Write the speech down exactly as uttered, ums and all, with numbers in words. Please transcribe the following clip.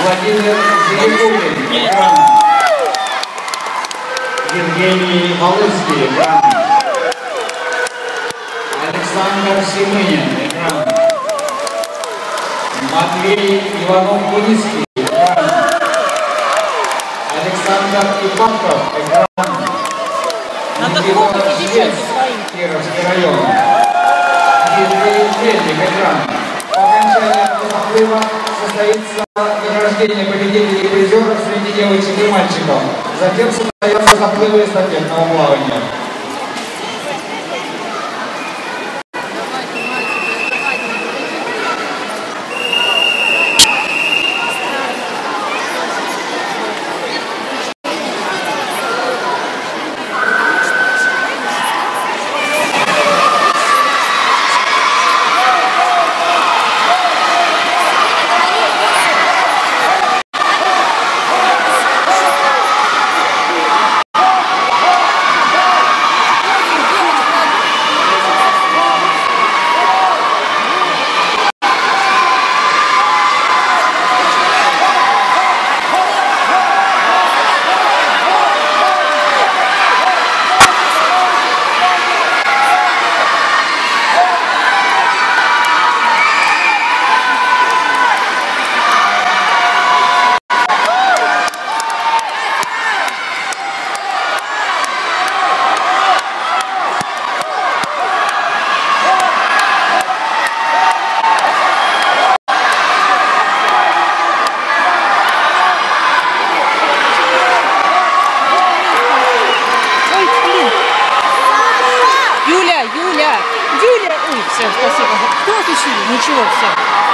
Владимир Серебурин, Евгений Малысский, Александр Семеня, Матвей Иванов Пулисский, Александр Ипаков, Кировский район, Евгений Гедик. По окончании заплыва состоится награждение победителей и призеров среди девочек и мальчиков. Затем состоятся заплывы эстафетного плавания. Юля, Юля, Юля, ой, все, спасибо. Кто отучил? Ничего, все.